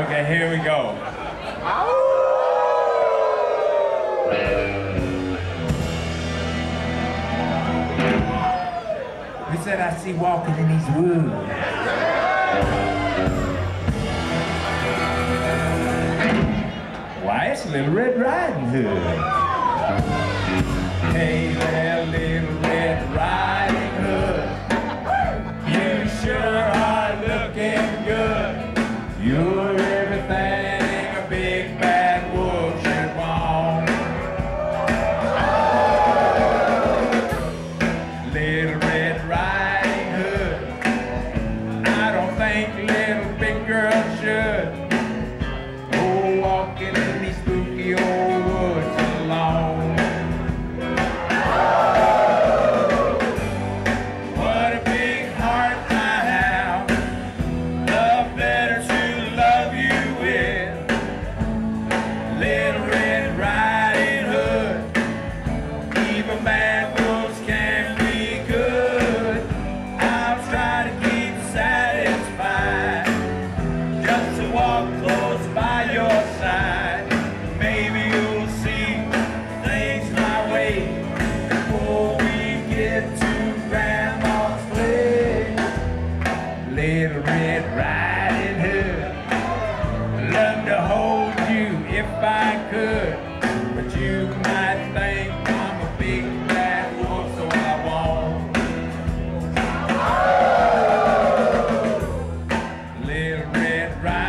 Okay, here we go. He said, I see walking in these woods. Why, it's Lil' Red Riding Hood. Hey there, Lil' Red Riding Hood. You sure are looking good. You're everything a big bad wolf should want. Lil' Red Riding Hood, I don't think little big girls should. Walking in these spooky old woods alone. What a big heart I have, a better to love you with. Little Red Riding Hood, even bad wolves can be good. I'll try to keep satisfied, just to walk close by your side. Little Red Riding Hood, love to hold you if I could, but you might think I'm a big bad wolf, so I won't. Oh, Little Red Riding Hood.